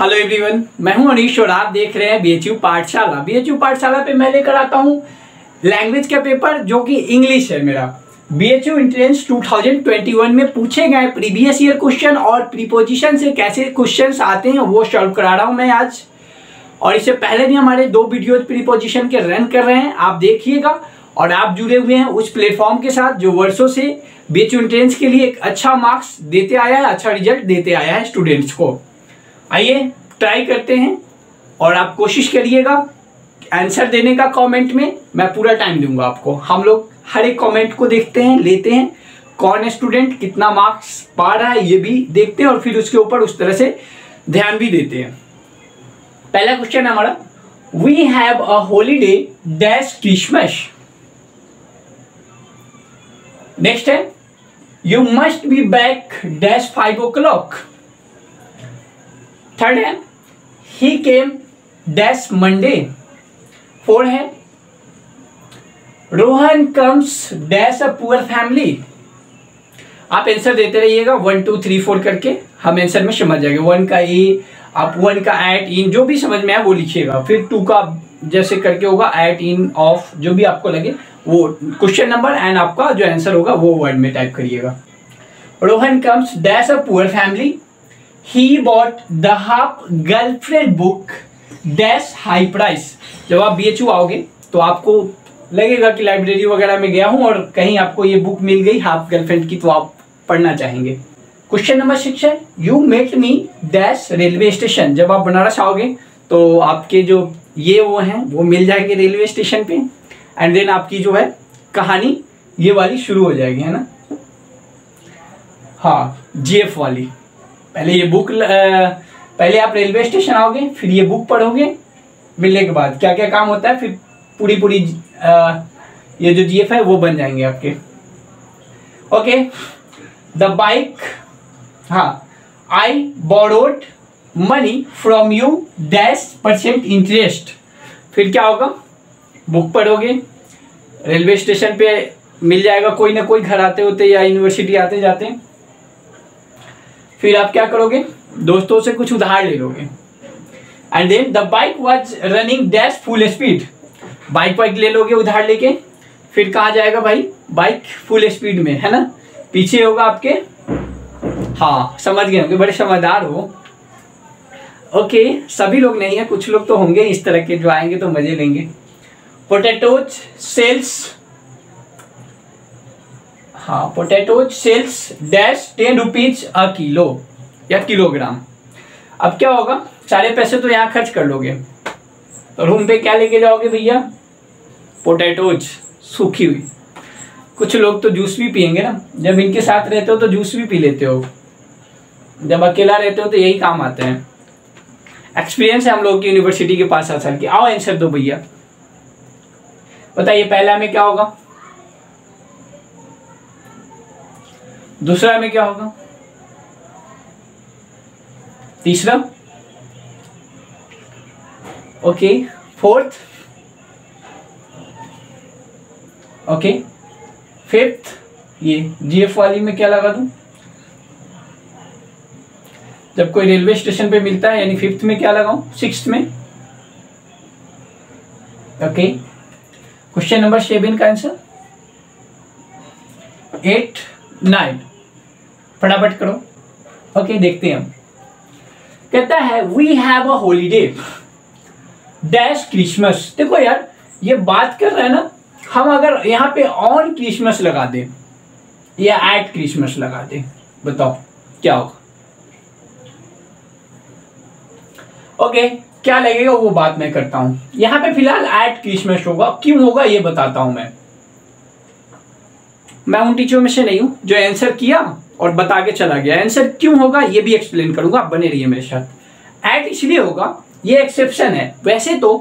Hello everyone, मैं हूं अनीश और आप देख रहे हैं बीएचयू पाठशाला। बीएचयू पाठशाला पे मैं लेकर आता हूं लैंग्वेज का पेपर जो कि इंग्लिश है। मेरा बीएचयू एंट्रेंस 2021 में पूछे गए प्रीवियस ईयर क्वेश्चन और प्रीपोजिशन से कैसे क्वेश्चंस आते हैं वो सॉल्व करा रहा हूं मैं आज। और इससे पहले भी हमारे दो वीडियो प्रीपोजिशन के रन कर रहे हैं, आप देखिएगा। और आप जुड़े हुए हैं उस प्लेटफॉर्म के साथ जो वर्षों से बीएचयू एंट्रेंस के लिए एक अच्छा मार्क्स देते आया है, अच्छा रिजल्ट देते आया है स्टूडेंट्स को। आइए ट्राई करते हैं और आप कोशिश करिएगा आंसर देने का कमेंट में। मैं पूरा टाइम दूंगा आपको। हम लोग हर एक कमेंट को देखते हैं, लेते हैं कौन स्टूडेंट कितना मार्क्स पा रहा है ये भी देखते हैं और फिर उसके ऊपर उस तरह से ध्यान भी देते हैं। पहला क्वेश्चन है हमारा, we have a holiday dash Christmas. Next है, you must be back dash 5 o'clock। Third है, he came dash Monday. Four है, Rohan comes dash a poor family. आप आंसर देते रहिएगा 1 2 3 4 करके, हम आंसर में समझ जाएंगे। 1 का ए, आप 1 का एट इन जो भी समझ में आए वो लिखिएगा। फिर 2 का जैसे करके होगा एट इन ऑफ जो भी आपको लगे वो क्वेश्चन नंबर एंड आपका जो आंसर होगा वो वर्ड में टाइप करिएगा। Rohan comes dash a poor family. He bought the half girlfriend book dash high price। जब आप BHU आओगे तो आपको लगेगा कि लाइब्रेरी वगैरह में गया हूँ और कहीं आपको ये बुक मिल गई हाफ गर्लफ्रेंड की, तो आप पढ़ना चाहेंगे। क्वेश्चन नंबर 6 है, you met me dash railway station. जब आप बनारस आओगे तो आपके जो ये वो हैं वो मिल जाएंगे रेलवे स्टेशन पे, एंड देन आपकी जो है कहानी ये वाली शुरू हो जाएगी, है ना। हाँ, GF वाली। पहले ये बुक, पहले आप रेलवे स्टेशन आओगे, फिर ये बुक पढ़ोगे, मिलने के बाद क्या क्या काम होता है, फिर पूरी ये जो GF है वो बन जाएंगे आपके। ओके, द बाइक, हाँ, I borrowed money from you dash % interest. फिर क्या होगा, बुक पढ़ोगे, रेलवे स्टेशन पे मिल जाएगा कोई ना कोई घर आते होते या यूनिवर्सिटी आते जाते। फिर आप क्या करोगे, दोस्तों से कुछ उधार ले लोगे, and then the bike was running dash full speed. Bike वाइक ले लोगे उधार लेके, फिर कहा जाएगा भाई बाइक फुल स्पीड में, है ना। पीछे होगा आपके, हाँ समझ गए होंगे, बड़े समझदार हो। ओके, सभी लोग नहीं है, कुछ लोग तो होंगे इस तरह के जो आएंगे तो मजे लेंगे। पोटैटोज सेल्स, हाँ, potatoes sells dash 10 rupees a kilo या किलोग्राम। अब क्या होगा, सारे पैसे तो यहाँ खर्च कर लोगे, तो रूम पे क्या लेके जाओगे भैया, पोटैटोज सूखी हुई। कुछ लोग तो जूस भी पियेंगे ना, जब इनके साथ रहते हो तो जूस भी पी लेते हो, जब अकेला रहते हो तो यही काम आते हैं। एक्सपीरियंस है हम लोग की यूनिवर्सिटी के पास 7 साल की। आओ आंसर दो भैया, बताइए पहला में क्या होगा, दूसरा में क्या होगा, तीसरा, ओके, फोर्थ, ओके, फिफ्थ, ये GF वाली में क्या लगा दूं, जब कोई रेलवे स्टेशन पे मिलता है, यानी फिफ्थ में क्या लगाऊं, सिक्स्थ में। ओके, क्वेश्चन नंबर 7 का आंसर 8 9, फटाफट करो। ओके देखते हैं हम। कहता है we have a holiday dash Christmas. देखो यार, ये बात कर रहा है ना, हम अगर यहाँ पे ऑन क्रिसमस लगा दें या एट क्रिसमस लगा दें, बताओ क्या होगा। ओके, क्या लगेगा वो बात मैं करता हूँ। यहाँ पे फिलहाल एट क्रिसमस होगा, क्यों होगा ये बताता हूँ मैं उन टीचरों में से नहीं हूँ जो आंसर किया और बता के चला गया। आंसर क्यों होगा ये भी एक्सप्लेन करूंगा, आप बने रहिए मेरे साथ। ऐट इसलिए होगा, ये एक्सेप्शन है। वैसे तो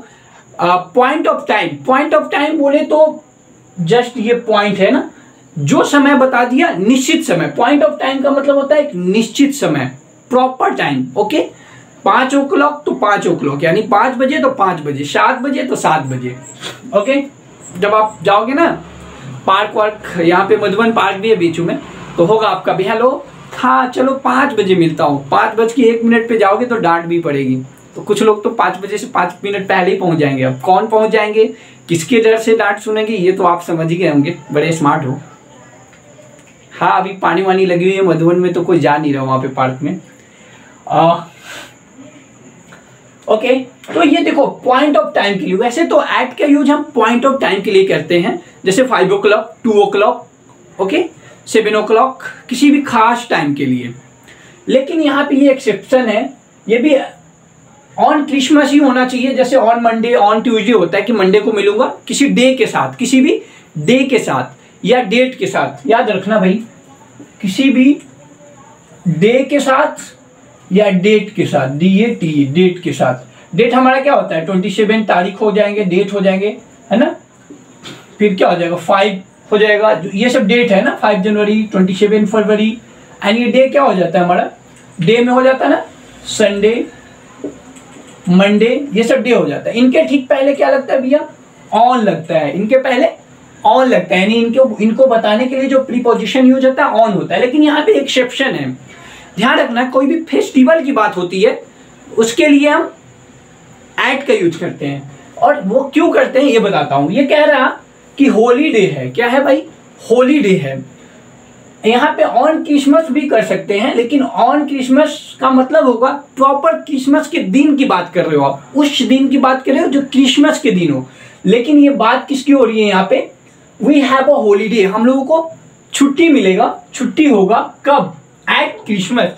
point of time, point of time बोले तो जस्ट ये पॉइंट है ना, जो समय बता दिया निश्चित समय। पॉइंट ऑफ टाइम का मतलब होता है एक निश्चित समय, प्रॉपर टाइम। ओके, 5 o'clock तो 5 o'clock, यानी 5 बजे तो 5 बजे, 7 बजे तो 7 बजे। ओके, जब आप जाओगे ना पार्क वार्क, यहाँ पे मधुबन पार्क भी है बीचू में, तो होगा आपका भी हेलो हाँ चलो 5 बजे मिलता हूँ, 5:01 पे जाओगे तो डांट भी पड़ेगी। तो कुछ लोग तो 5 बजे से 5 मिनट पहले ही पहुँच जाएंगे। अब कौन पहुँच जाएंगे, किसके डर से डांट सुनेंगे, ये तो आप समझ गए होंगे, बड़े स्मार्ट हो। हाँ अभी पानी वानी लगी हुई है मधुबन में तो कोई जा नहीं रहा वहाँ पे पार्क में। ओके तो ये देखो पॉइंट ऑफ टाइम के लिए, वैसे तो ऐट का यूज हम पॉइंट ऑफ टाइम के लिए करते हैं, जैसे 5 o'clock, 2 o'clock, ओके 7 o'clock, किसी भी खास टाइम के लिए। लेकिन यहाँ पे ये एक्सेप्शन है, ये भी ऑन क्रिसमस ही होना चाहिए, जैसे ऑन मंडे ऑन ट्यूजडे होता है कि मंडे को मिलूंगा, किसी डे के साथ, किसी भी डे के साथ या डेट के साथ। याद रखना भाई, किसी भी डे के साथ या डेट के साथ, DAT डेट के साथ। डेट हमारा क्या होता है, 27 तारीख हो जाएंगे, डेट हो जाएंगे, है ना। फिर क्या हो जाएगा, 5 हो जाएगा, ये सब डेट है ना, 5 जनवरी, 27 फरवरी। एंड ये डे क्या हो जाता है हमारा, डे में हो जाता है ना संडे, मंडे, ये सब डे हो जाता है। इनके ठीक पहले क्या लगता है भैया, ऑन लगता है, इनके पहले ऑन लगता है, यानी इनको बताने के लिए जो प्रीपोजिशन यूज होता है ऑन होता है। लेकिन यहाँ पे एक्सेप्शन है, ध्यान रखना, कोई भी फेस्टिवल की बात होती है उसके लिए हम ऐट का यूज करते हैं। और वो क्यों करते हैं ये बताता हूँ। ये कह रहा कि होली डे है, क्या है भाई, होली डे है। यहाँ पे ऑन क्रिसमस भी कर सकते हैं, लेकिन ऑन क्रिसमस का मतलब होगा प्रॉपर क्रिसमस के दिन की बात कर रहे हो आप, उस दिन की बात कर रहे हो जो क्रिसमस के दिन हो। लेकिन ये बात किसकी हो रही है यहाँ पे, we have a holiday, हम लोगों को छुट्टी मिलेगा, छुट्टी होगा कब, एट क्रिसमस।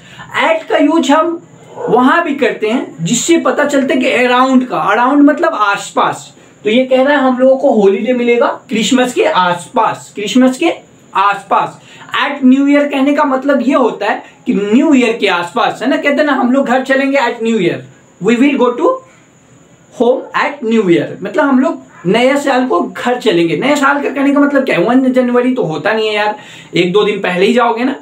एट का यूज हम वहाँ भी करते हैं जिससे पता चलता है कि अराउंड का, अराउंड मतलब आसपास। तो ये कह रहा है हम लोगों को हॉलीडे मिलेगा क्रिसमस के आसपास, क्रिसमस के आसपास। एट न्यू ईयर कहने का मतलब ये होता है कि न्यू ईयर के आसपास, है ना, कहते हैं ना हम लोग घर चलेंगे at new year, we will go to home at new year, मतलब हम लोग नए साल को घर चलेंगे। नए साल का कहने का मतलब क्या है, 1 जनवरी तो होता नहीं है यार, 1-2 दिन पहले ही जाओगे ना,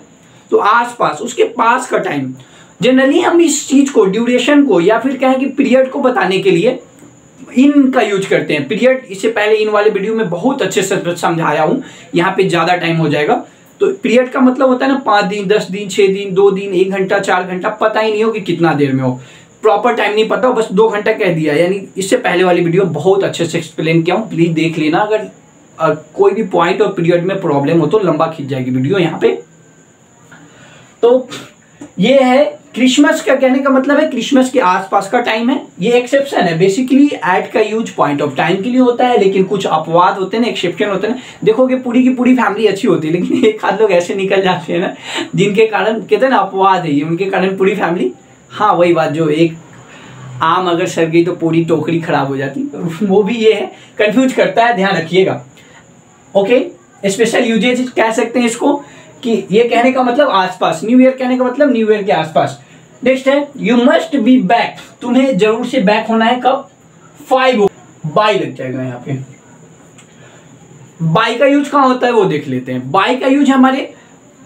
तो आसपास, उसके पास का टाइम। जनरली हम इस चीज को, ड्यूरेशन को, या फिर कहें कि पीरियड को बताने के लिए इन का यूज करते हैं। पीरियड इससे पहले इन वाले वीडियो में बहुत अच्छे से समझाया हूं, यहाँ पे ज्यादा टाइम हो जाएगा। तो पीरियड का मतलब होता है ना 5 दिन, 10 दिन, 6 दिन, 2 दिन, 1 घंटा, 4 घंटा, पता ही नहीं हो कि कितना देर में हो, प्रॉपर टाइम नहीं पता हो, बस 2 घंटा कह दिया। यानी इससे पहले वाली वीडियो बहुत अच्छे से एक्सप्लेन किया हूँ, प्लीज देख लेना। अगर कोई भी पॉइंट और पीरियड में प्रॉब्लम हो तो लंबा खींच जाएगी वीडियो यहाँ पे। तो ये है क्रिसमस का, कहने का मतलब है क्रिसमस के आसपास का टाइम है। ये एक्सेप्शन है, बेसिकली ऐट का यूज पॉइंट ऑफ टाइम के लिए होता है, लेकिन कुछ अपवाद होते हैं ना, एक्सेप्शन होते हैं। देखोगे पूरी की पूरी फैमिली अच्छी होती है, लेकिन एक आध लोग ऐसे निकल जाते हैं ना जिनके कारण, कहते हैं ना अपवाद है ये, उनके कारण पूरी फैमिली, हाँ वही बात, जो एक आम अगर सड़ गई तो पूरी टोकरी खराब हो जाती, वो भी ये है, कन्फ्यूज करता है, ध्यान रखिएगा। ओके, स्पेशल यूजेज कह सकते हैं इसको, कि ये कहने का मतलब आसपास, न्यू ईयर कहने का मतलब न्यू ईयर के आसपास। नेक्स्ट है यू मस्ट बी बैक, तुम्हें जरूर से बैक होना है कब, 5 बाय लग जाएगा यहाँ पे। बाय का यूज कहाँ होता है वो देख लेते हैं। बाय का यूज हमारे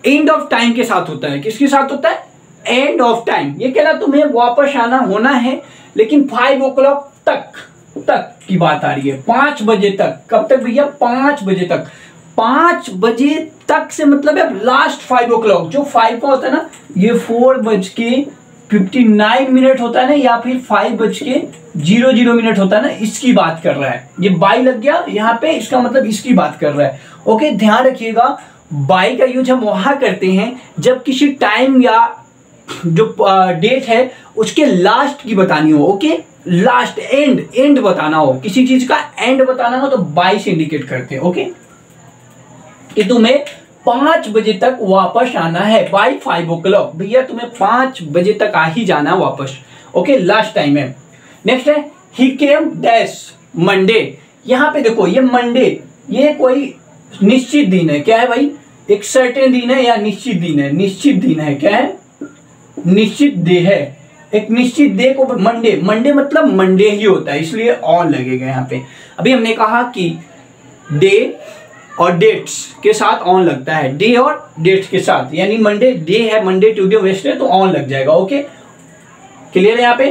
एंड ऑफ टाइम के साथ होता है, किसके साथ होता है, एंड ऑफ टाइम। ये कहना तुम्हें वापस आना होना है, लेकिन 5 o'clock तक की बात आ रही है, 5 बजे तक। कब तक भैया, 5 बजे तक। 5 बजे तक से मतलब है अब लास्ट 5 o'clock, जो 5 का होता है ना, ये 4:59 होता है ना, या फिर 5:00 होता है ना, इसकी बात कर रहा है। ये बाय लग गया यहाँ पे, इसका मतलब इसकी बात कर रहा है। ओके, ध्यान रखिएगा, बाय का यूज हम वहां करते हैं जब किसी टाइम या जो डेट है उसके लास्ट की बतानी हो। ओके, लास्ट, एंड बताना हो, किसी चीज का एंड बताना हो तो बाय से इंडिकेट करते हैं। ओके, कि तुम्हें 5 बजे तक वापस आना है, बाय 5 o'clock, भैया तुम्हें 5 बजे तक आ ही जाना वापस। ओके, लास्ट टाइम है। नेक्स्ट है ही केम डैश मंडे। यहाँ पे देखो, ये मंडे, ये कोई निश्चित दिन है, क्या है भाई, एक सर्टेन दिन है या निश्चित दिन है, निश्चित दिन है, क्या है, निश्चित डे है, एक निश्चित डे को मंडे, मंडे मतलब मंडे ही होता है, इसलिए ऑन लगेगा यहाँ पे। अभी हमने कहा कि डे और डेट्स के साथ ऑन लगता है, डे और डेट्स के साथ, यानी मंडे डे है, मंडे ट्यूसडे वेडनेसडे, तो ऑन लग जाएगा। ओके, क्लियर है। यहाँ पे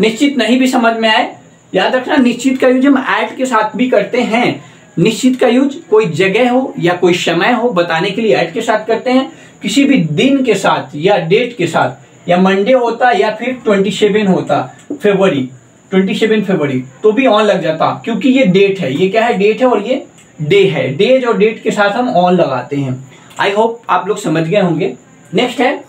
निश्चित नहीं भी समझ में आए, याद रखना निश्चित का यूज हम ऐट के साथ भी करते हैं। निश्चित का यूज कोई जगह हो या कोई समय हो बताने के लिए ऐट के साथ करते हैं। किसी भी दिन के साथ या डेट के साथ, या मंडे होता या फिर 27 होता फरवरी, 27 फरवरी तो भी ऑन लग जाता, क्योंकि ये डेट है, ये क्या है, डेट है और ये डे है, डेज और डेट के साथ हम ऑन लगाते हैं। आई होप आप लोग समझ गए होंगे। नेक्स्ट है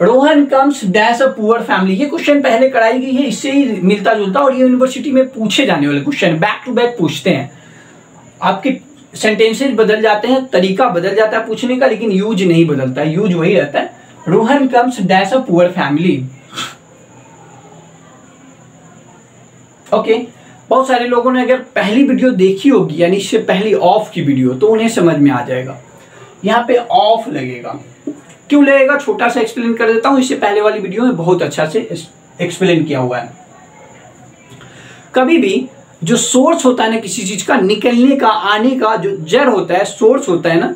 Rohan comes dash a poor family. ये क्वेश्चन पहले कराई गई है, इससे ही मिलता जुलता, और ये यूनिवर्सिटी में पूछे जाने वाले क्वेश्चन, बैक टू बैक पूछते हैं। आपके सेंटेंसेज बदल जाते हैं, तरीका बदल जाता है पूछने का, लेकिन यूज नहीं बदलता है, यूज वही रहता है। Rohan comes dash a poor family. Okay, बहुत सारे लोगों ने अगर पहली वीडियो देखी होगी, यानी इससे पहली ऑफ की वीडियो, तो उन्हें समझ में आ जाएगा। यहाँ पे ऑफ लगेगा, क्यों लगेगा छोटा सा एक्सप्लेन कर देता हूँ, इससे पहले वाली वीडियो में बहुत अच्छा से एक्सप्लेन किया हुआ है। कभी भी जो सोर्स होता है ना किसी चीज का, निकलने का, आने का जो जड़ होता है, सोर्स होता है ना,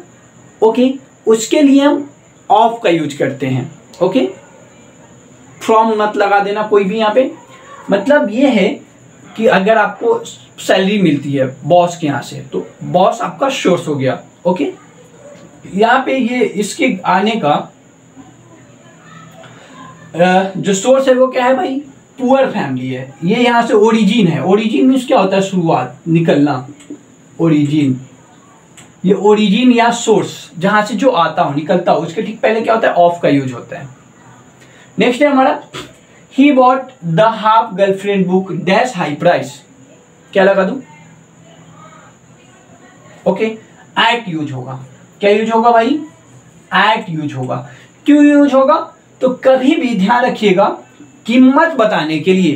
ओके, उसके लिए हम ऑफ का यूज करते हैं। ओके, फ्रॉम मत लगा देना कोई भी यहाँ पे। मतलब ये है कि अगर आपको सैलरी मिलती है बॉस के यहाँ से, तो बॉस आपका सोर्स हो गया। ओके, यहाँ पे ये इसके आने का जो सोर्स है वो क्या है भाई, पुअर फैमिली है। ये यहाँ से ओरिजिन है, ओरिजिन मीन्स क्या होता है, शुरुआत, निकलना, ओरिजिन। ये ओरिजिन या सोर्स, जहाँ से जो आता हो, निकलता हो, उसके ठीक पहले क्या होता है, ऑफ का यूज होता है। नेक्स्ट है हमारा He bought the half girlfriend book dash high price. क्या लगा दूं? ओके, at यूज होगा। क्या यूज होगा भाई, at यूज होगा। क्यों यूज होगा, तो कभी भी ध्यान रखिएगा, कीमत बताने के लिए,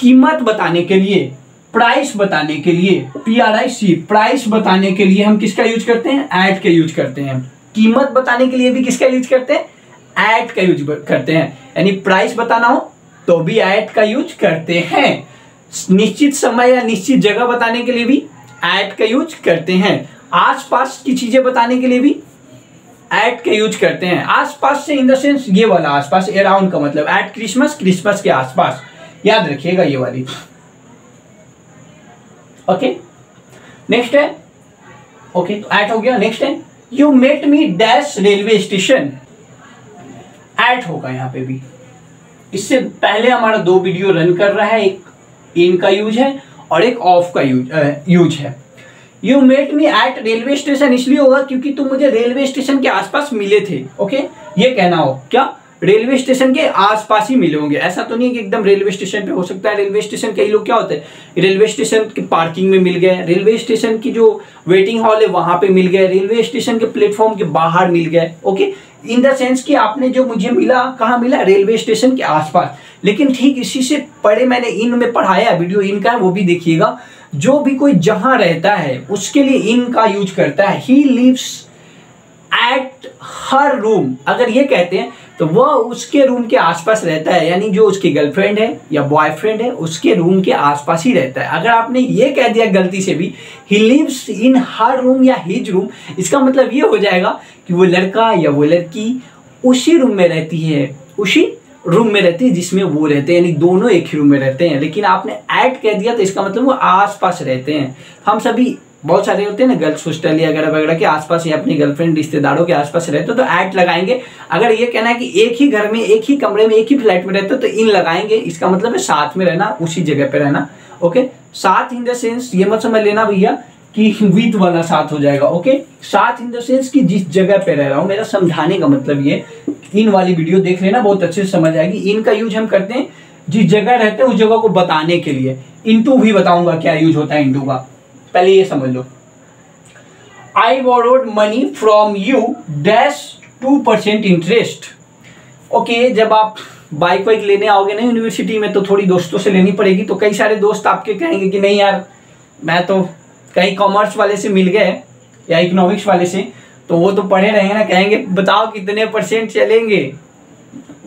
कीमत बताने के लिए, प्राइस बताने के लिए, PRIC प्राइस बताने के लिए हम किसका यूज करते हैं, at का यूज करते हैं। कीमत बताने के लिए भी किसका यूज करते हैं, at का यूज करते हैं। यानी प्राइस बताना हो तो भी ऐड का यूज करते हैं, निश्चित समय या निश्चित जगह बताने के लिए भी ऐड का यूज करते हैं, आसपास की चीजें बताने के लिए भी ऐड का यूज करते हैं। आसपास से इन द सेंस ये वाला आसपास, अराउंड का मतलब, एट क्रिसमस, क्रिसमस के आसपास, याद रखिएगा ये वाली। ओके, नेक्स्ट है, ओके तो ऐट हो गया। नेक्स्ट है you met me dash railway station, at होगा यहाँ पे भी। इससे पहले हमारा दो वीडियो रन कर रहा है, एक इन का यूज है और एक ऑफ का यूज है। You met me at railway station इसलिए होगा क्योंकि तुम मुझे रेलवे स्टेशन के आसपास मिले थे। ओके, ये कहना हो क्या, रेलवे स्टेशन के आसपास ही मिले होंगे, ऐसा तो नहीं कि एकदम रेलवे स्टेशन पे, हो सकता है रेलवे स्टेशन, कई लोग क्या होते हैं रेलवे स्टेशन की पार्किंग में मिल गए, रेलवे स्टेशन की जो वेटिंग हॉल है वहां पे मिल गए, रेलवे स्टेशन के प्लेटफॉर्म के बाहर मिल गए। ओके, इन द सेंस कि आपने जो मुझे मिला कहाँ मिला, रेलवे स्टेशन के आसपास। लेकिन ठीक इसी से पढ़े, मैंने इन में पढ़ाया, वीडियो इन का है वो भी देखिएगा। जो भी कोई जहाँ रहता है उसके लिए इन का यूज करता है। He lives at her room, अगर ये कहते हैं तो वह उसके रूम के आसपास रहता है, यानी जो उसकी गर्लफ्रेंड है या बॉयफ्रेंड है उसके रूम के आसपास ही रहता है। अगर आपने ये कह दिया गलती से भी he lives in her room या हिज रूम, इसका मतलब ये हो जाएगा कि वो लड़का या वो लड़की उसी रूम में रहती है, उसी रूम में रहती है जिसमें वो रहते हैं, यानी दोनों एक ही रूम में रहते हैं। लेकिन आपने ऐट कह दिया तो इसका मतलब वो आसपास रहते हैं। हम सभी बहुत सारे होते हैं ना गर्ल्स हॉस्टल या वगैरह वगैरह के आसपास, या अपनी गर्लफ्रेंड रिश्तेदारों के आसपास रहते तो ऐट लगाएंगे। अगर ये कहना है कि एक ही घर में, एक ही कमरे में, एक ही फ्लैट में रहते तो इन लगाएंगे, इसका मतलब है साथ में रहना, उसी जगह पे रहना। ओके, साथ इन द सेंस ये मत समझ लेना भैया कि विद वाला साथ हो जाएगा। ओके, साथ इन द सेंस कि जिस जगह पे रह रहा हूँ, मेरा समझाने का मतलब ये, इन वाली वीडियो देख लेना, बहुत अच्छे से समझ आएगी। इनका यूज हम करते हैं जिस जगह रहते हैं उस जगह को बताने के लिए। इंटू भी बताऊंगा क्या यूज होता है इंटू का, पहले ये समझ लो। I borrowed money from you dash 2% interest. Okay, जब आप बाइक वाइक लेने आओगे ना यूनिवर्सिटी में, तो थोड़ी दोस्तों से लेनी पड़ेगी। तो कई सारे दोस्त आपके कहेंगे कि नहीं यार, मैं तो कहीं कॉमर्स वाले से मिल गए या इकोनॉमिक्स वाले से, तो वो तो पढ़े रहेंगे ना, कहेंगे बताओ कितने % चलेंगे,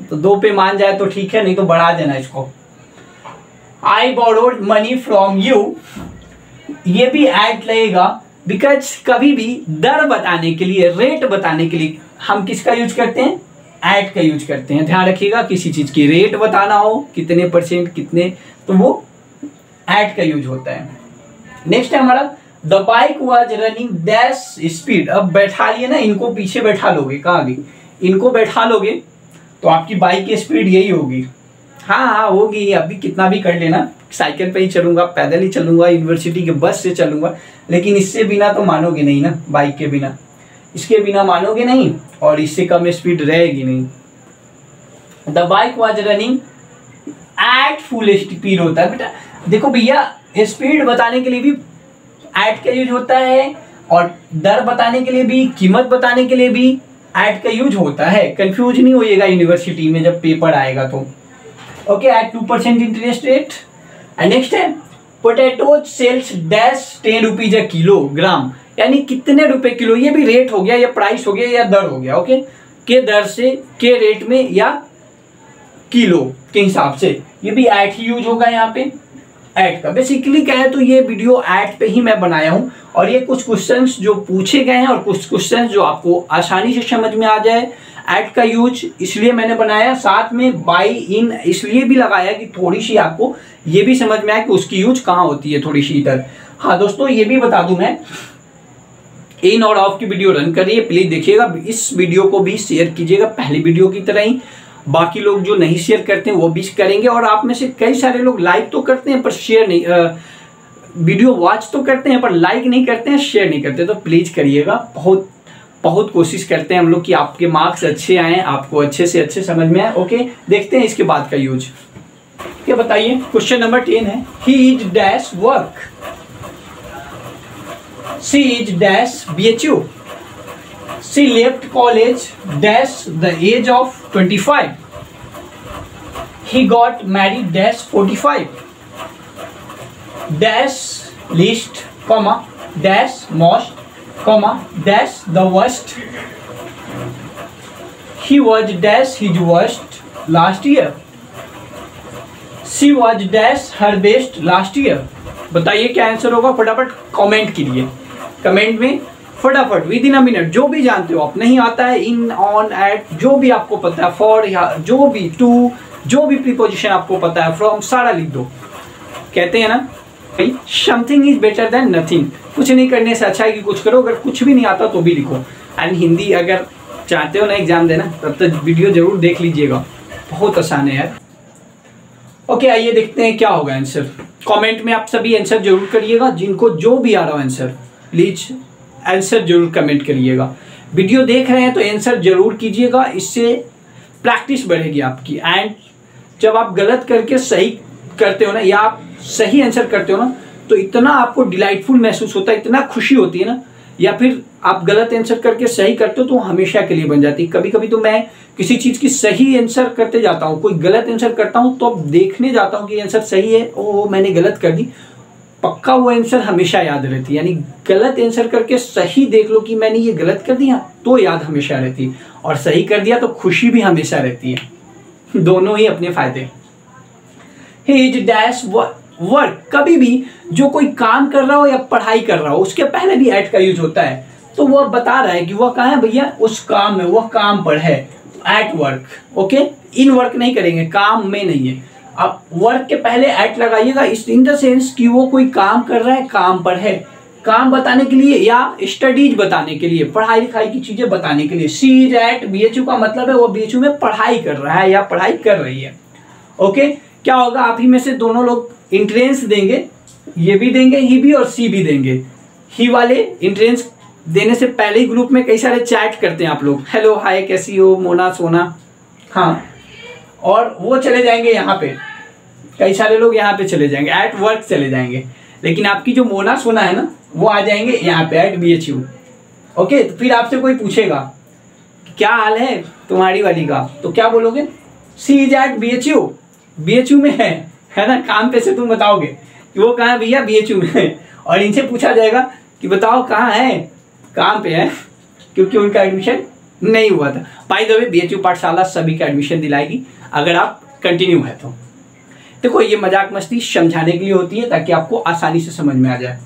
तो 2 पे मान जाए तो ठीक है, नहीं तो बढ़ा देना इसको। I borrowed money from you, ये भी ऐड लगेगा, बिकॉज कभी भी दर बताने के लिए, रेट बताने के लिए हम किसका यूज करते हैं, ऐड का यूज करते हैं। ध्यान रखिएगा, किसी चीज की रेट बताना हो, कितने % कितने, तो वो ऐड का यूज होता है। नेक्स्ट है हमारा the bike was running dash speed. अब बैठा लिए ना, इनको पीछे बैठा लोगे, कहाँ भी इनको बैठा लोगे तो आपकी बाइक की स्पीड यही होगी। हाँ हाँ होगी, अभी कितना भी कर लेना, साइकिल पे ही चलूंगा, पैदल ही चलूंगा, यूनिवर्सिटी के बस से चलूंगा, लेकिन इससे बिना तो मानोगे नहीं ना, बाइक के बिना, इसके बिना मानोगे नहीं और इससे कम स्पीड रहेगी नहीं। The bike was running at full speed होता है बेटा। देखो भैया, स्पीड बताने के लिए भी ऐट का यूज होता है और दर बताने के लिए भी, कीमत बताने के लिए भी ऐट का यूज होता है। कंफ्यूज नहीं होइएगा यूनिवर्सिटी में जब पेपर आएगा तो। Okay, at 2% interest rate. And next है potatoes sells dash 10 rupees a kilogram, यानी कितने रुपए किलो। ये भी रेट हो गया या प्राइस हो गया या दर हो गया। ओके, के दर से, के रेट में या किलो के हिसाब से, ये भी ऐट ही यूज होगा यहाँ पे, ऐड का। बेसिकली क्या है, तो ये वीडियो ऐड पे ही मैं बनाया हूँ और ये कुछ क्वेश्चंस जो पूछे गए हैं और कुछ क्वेश्चंस जो आपको आसानी से समझ में आ जाए, ऐड का यूज इसलिए मैंने बनाया, साथ में बाई इन इसलिए भी लगाया कि थोड़ी सी आपको ये भी समझ में आए कि उसकी यूज कहाँ होती है थोड़ी सी इधर। हाँ दोस्तों, ये भी बता दूँ मैं, इन और ऑफ की वीडियो रन करिए, प्लीज़ देखिएगा, इस वीडियो को भी शेयर कीजिएगा पहली वीडियो की तरह ही। बाकी लोग जो नहीं शेयर करते हैं वो भी करेंगे, और आप में से कई सारे लोग लाइक तो करते हैं पर शेयर नहीं, वीडियो वॉच तो करते हैं पर लाइक नहीं करते हैं, शेयर नहीं करते, तो प्लीज़ करिएगा। बहुत बहुत कोशिश करते हैं हम लोग कि आपके मार्क्स अच्छे आए, आपको अच्छे से अच्छे समझ में आए। ओके, देखते हैं इसके बाद का यूज। क्या बताइए, क्वेश्चन नंबर 10 है, he is dash work, she is dash BHU, she left college dash the age of 25, he got married dash 45, dash least comma dash most comma dash the worst, he was dash his worst last year, she was dash her best last year। बताइए क्या answer होगा, फटाफट comment कीजिए, comment में फटाफट with in a minute, जो भी जानते हो आप, नहीं आता है इन, ऑन, एट, जो भी आपको पता है, फॉर या जो भी, टू, जो भी प्रीपोजिशन आपको पता है, फ्रॉम, सारा लिख दो। कहते हैं ना भाई, something is better than nothing, कुछ नहीं करने से अच्छा है कि कुछ करो। अगर कुछ भी नहीं आता तो भी लिखो। एंड हिंदी अगर चाहते हो ना एग्जाम देना, तब तक वीडियो जरूर देख लीजिएगा, बहुत आसान है यार। ओके, आइए देखते हैं क्या होगा आंसर। कॉमेंट में आप सभी आंसर जरूर करिएगा, जिनको जो भी आ रहा हो आंसर, प्लीज आंसर जरूर कमेंट करिएगा। वीडियो देख रहे हैं तो आंसर जरूर कीजिएगा, इससे प्रैक्टिस बढ़ेगी आपकी। एंड जब आप गलत करके सही करते हो ना, या आप सही आंसर करते हो ना, तो इतना आपको डिलाइटफुल महसूस होता है, इतना खुशी होती है ना। या फिर आप गलत आंसर करके सही करते हो तो हमेशा के लिए बन जाती है। कभी कभी तो मैं किसी चीज़ की सही आंसर करते जाता हूँ, कोई गलत आंसर करता हूँ तो अब देखने जाता हूँ कि आंसर सही है, ओ मैंने गलत कर दी, पक्का वो आंसर हमेशा याद रहती है। यानी गलत आंसर करके सही देख लो कि मैंने ये गलत कर दिया तो याद हमेशा रहती है, और सही कर दिया तो खुशी भी हमेशा रहती है, दोनों ही अपने फायदे। ही इज डैश वर्क, कभी भी जो कोई काम कर रहा हो या पढ़ाई कर रहा हो, उसके पहले भी ऐट का यूज होता है, तो वह बता रहा है कि वह कहाँ है भैया, उस काम में, वह काम पर है, at work. Okay, in work नहीं करेंगे, काम में नहीं है, आप वर्क के पहले ऐट लगाइएगा, इस इन द सेंस कि वो कोई काम कर रहा है, काम पर है, काम बताने के लिए या स्टडीज बताने के लिए, पढ़ाई लिखाई की चीजें बताने के लिए। सी इज ऐट BHU का मतलब है वो BHU में पढ़ाई कर रहा है या पढ़ाई कर रही है। ओके, क्या होगा, आप ही में से दोनों लोग इंट्रेंस देंगे, ये भी देंगे, ही भी और सी भी देंगे। ही वाले इंट्रेंस देने से पहले ही ग्रुप में कई सारे चैट करते हैं आप लोग, हेलो, हाय, कैसी हो, मोना, सोना, हाँ, और वो चले जाएंगे यहाँ पे, कई सारे लोग यहाँ पे चले जाएंगे, ऐट वर्क चले जाएंगे, लेकिन आपकी जो मोना सोना है ना, वो आ जाएंगे यहाँ पे ऐट BHU। ओके, तो फिर आपसे कोई पूछेगा क्या हाल है तुम्हारी वाली का, तो क्या बोलोगे, she is at BHU, BHU में है ना, काम पे से तुम बताओगे कि वो कहाँ है भैया, BHU में है, और इनसे पूछा जाएगा कि बताओ कहाँ है, काम पे है, क्योंकि उनका एडमिशन नहीं हुआ था। बाय द वे, BHU पाठशाला सभी का एडमिशन दिलाएगी अगर आप कंटिन्यू है तो। देखो, ये मजाक मस्ती समझाने के लिए होती है ताकि आपको आसानी से समझ में आ जाए।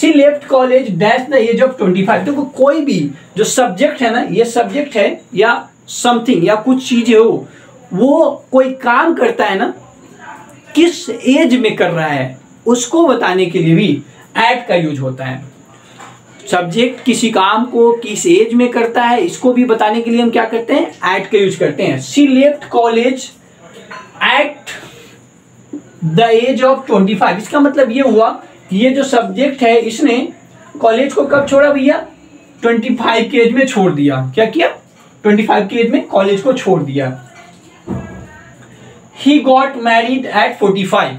She left college dash the age of 25। देखो, कोई भी जो सब्जेक्ट है ना, ये सब्जेक्ट है या समथिंग या कुछ चीजें हो, वो कोई काम करता है ना, किस एज में कर रहा है उसको बताने के लिए भी ऐट का यूज होता है। सब्जेक्ट किसी काम को किस एज में करता है इसको भी बताने के लिए हम क्या करते हैं, एट का यूज करते हैं। She left college at the age of 25। इसका मतलब ये हुआ कि ये जो सब्जेक्ट है इसने कॉलेज को कब छोड़ा भैया, 25 की एज में छोड़ दिया। क्या किया, 25 की एज में कॉलेज को छोड़ दिया। He got married at 45।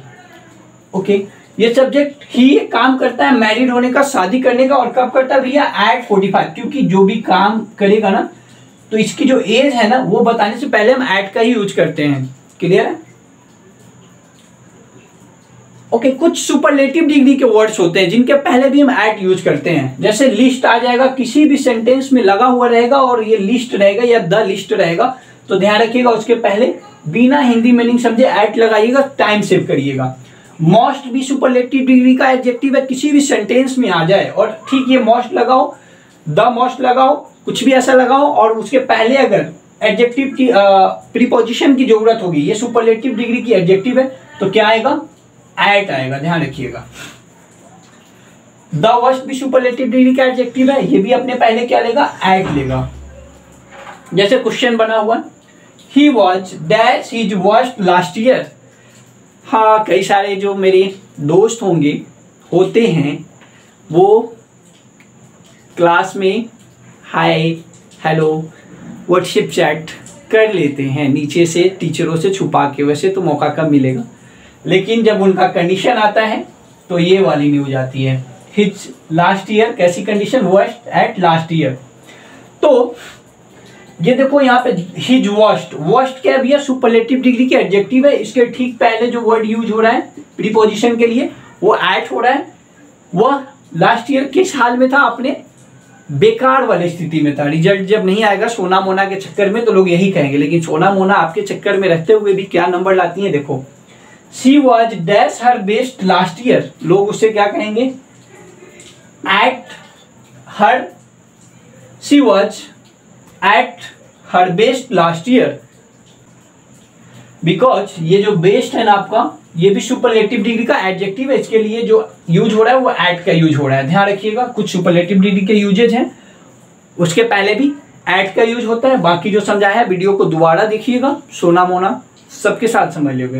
Okay, ये सब्जेक्ट ही काम करता है मैरिड होने का, शादी करने का, और कब करता है भैया, एट 45। क्योंकि जो भी काम करेगा ना तो इसकी जो एज है ना वो बताने से पहले हम एट का ही यूज करते हैं। क्लियर है? ओके, कुछ सुपरलेटिव डिग्री के वर्ड्स होते हैं जिनके पहले भी हम एट यूज करते हैं। जैसे लिस्ट आ जाएगा, किसी भी सेंटेंस में लगा हुआ रहेगा और ये लिस्ट रहेगा या द लिस्ट रहेगा, तो ध्यान रखिएगा उसके पहले बिना हिंदी मीनिंग समझे एट लगाइएगा, टाइम सेव करिएगा। मोस्ट भी सुपरलेटिव डिग्री का एडजेक्टिव है, किसी भी सेंटेंस में आ जाए और ठीक ये मोस्ट लगाओ, द मोस्ट लगाओ, कुछ भी ऐसा लगाओ और उसके पहले अगर एडजेक्टिव की प्रीपोजिशन की जरूरत होगी, ये सुपरलेटिव डिग्री की एडजेक्टिव है, तो क्या आएगा, एट आएगा, ध्यान रखिएगा। द वर्स्ट भी सुपरलेटिव डिग्री का एडजेक्टिव है, ये भी अपने पहले क्या लेगा, एट लेगा। जैसे क्वेश्चन बना हुआ, he was dash his worst last year. हाँ, कई सारे जो मेरे दोस्त होंगे होते हैं वो क्लास में हाय हेलो व्हाट्सएप चैट कर लेते हैं नीचे से टीचरों से छुपा के, वैसे तो मौका कम मिलेगा, लेकिन जब उनका कंडीशन आता है तो ये वाली न्यूज आती है, हिज लास्ट ईयर। कैसी condition, worst at last year. तो ये देखो यहाँ पे हिज वर्स्ट, वर्स्ट क्या है भैया, सुपरलेटिव डिग्री के एडजेक्टिव है, इसके ठीक पहले जो वर्ड यूज हो रहा है प्रीपोजिशन के लिए वो एट हो रहा है। वह लास्ट ईयर किस हाल में था, अपने बेकार वाली स्थिति में था। रिजल्ट जब नहीं आएगा सोना मोना के चक्कर में तो लोग यही कहेंगे, लेकिन सोना मोना आपके चक्कर में रहते हुए भी क्या नंबर लाती है, देखो she was dash her best last year. लोग उससे क्या कहेंगे, at her, she was at her best last year. Because ये जो बेस्ट है ना आपका, ये भी सुपरलेटिव डिग्री का एडजेक्टिव है, इसके लिए जो यूज हो रहा है वो एट का यूज हो रहा है। ध्यान रखिएगा, कुछ सुपरलेटिव डिग्री के यूजेज हैं उसके पहले भी एट का यूज होता है। बाकी जो समझाया है वीडियो को दोबारा देखिएगा, सोना मोना सबके साथ समझ लोगे।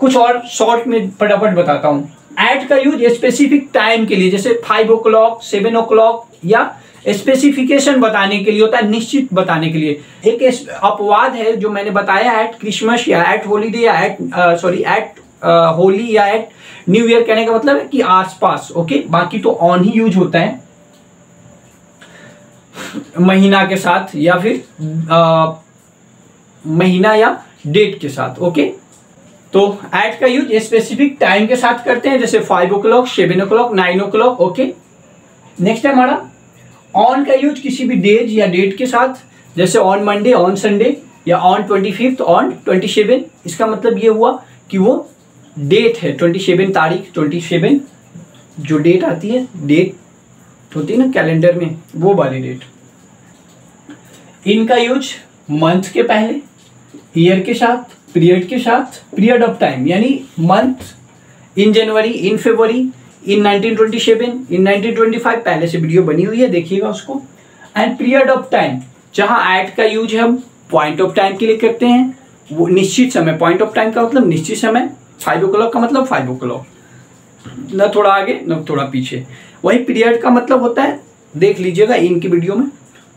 कुछ और शॉर्ट में फटाफट बताता हूँ। एट का यूज स्पेसिफिक टाइम के लिए, जैसे 5 o'clock, 7 o'clock, या स्पेसिफिकेशन बताने के लिए होता है, निश्चित बताने के लिए। एक अपवाद है जो मैंने बताया, एट क्रिसमस या एट होलीडे या एट होली या एट न्यू ईयर, कहने का मतलब है कि आसपास। ओके, बाकी तो ऑन ही यूज होता है महीना के साथ या फिर महीना या डेट के साथ। ओके, तो एट का यूज स्पेसिफिक टाइम के साथ करते हैं, जैसे 5 o'clock, 7 o'clock, 9 o'clock। Okay, next है हमारा ऑन का यूज किसी भी डेज या डेट के साथ, जैसे ऑन मंडे, ऑन संडे, या ऑन 25th, ऑन 27। इसका मतलब ये हुआ कि वो डेट है, 27 तारीख, 27 जो डेट आती है, डेट होती है ना कैलेंडर में, वो वाली डेट। इनका यूज मंथ के पहले, ईयर के साथ, पीरियड के साथ, पीरियड ऑफ टाइम, यानी month, in January, in February, in 1927, in 1925, पहले से वीडियो बनी हुई है, देखिएगा उसको। एंड पीरियड ऑफ टाइम, जहाँ एट का यूज हम पॉइंट ऑफ टाइम के लिए करते हैं, वो निश्चित समय। पॉइंट ऑफ टाइम का मतलब निश्चित समय, 5 o'clock का मतलब 5 o'clock, न थोड़ा आगे न थोड़ा पीछे। वही पीरियड का मतलब होता है, देख लीजिएगा इनकी वीडियो में,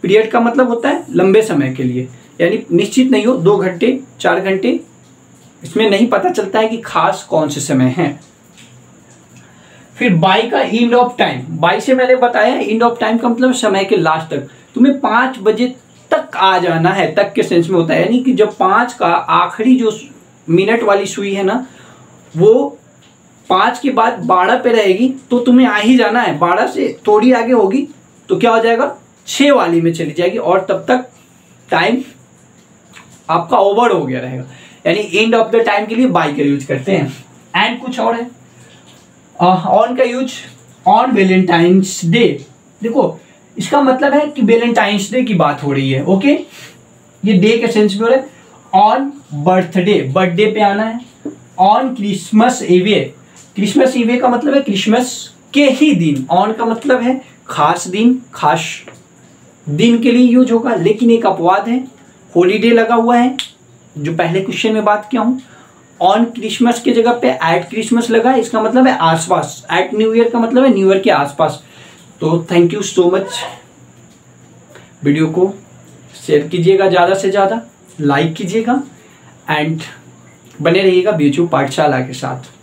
पीरियड का मतलब होता है लंबे समय के लिए, यानी निश्चित नहीं हो, 2 घंटे, 4 घंटे, इसमें नहीं पता चलता है कि खास कौन से समय है। फिर बाई का एंड ऑफ टाइम, बाई से मैंने बताया एंड ऑफ टाइम का मतलब समय के लास्ट तक, तुम्हें 5 बजे तक आ जाना है, तक के सेंस में होता है, यानी कि जब 5 का आखिरी जो मिनट वाली सुई है ना वो 5 के बाद 12 पे रहेगी, तो तुम्हें आ ही जाना है। 12 से थोड़ी आगे होगी तो क्या हो जाएगा, 6 वाली में चली जाएगी, और तब तक टाइम आपका ओवर हो गया रहेगा, यानी एंड ऑफ द टाइम के लिए बाई का यूज करते हैं। एंड कुछ और है, ऑन का यूज ऑन वेलेंटाइंस डे। देखो इसका मतलब है कि वेलेंटाइंस डे की बात हो रही है। ओके, ये डे के सेंस में हो रहा है। ऑन बर्थडे, बर्थडे पे आना है। On Christmas eve, Christmas eve का मतलब है क्रिसमस के ही दिन, ऑन का मतलब है खास दिन, खास दिन के लिए यूज होगा। लेकिन एक अपवाद है, हॉलीडे लगा हुआ है, जो पहले क्वेश्चन में बात किया हूँ। ऑन क्रिसमस के जगह पे एट क्रिसमस लगा है, इसका मतलब है आसपास। एट न्यू ईयर का मतलब है न्यू ईयर के आसपास। तो thank you so much, video को शेयर कीजिएगा ज़्यादा से ज़्यादा, लाइक कीजिएगा एंड बने रहिएगा बीएचयू पाठशाला के साथ।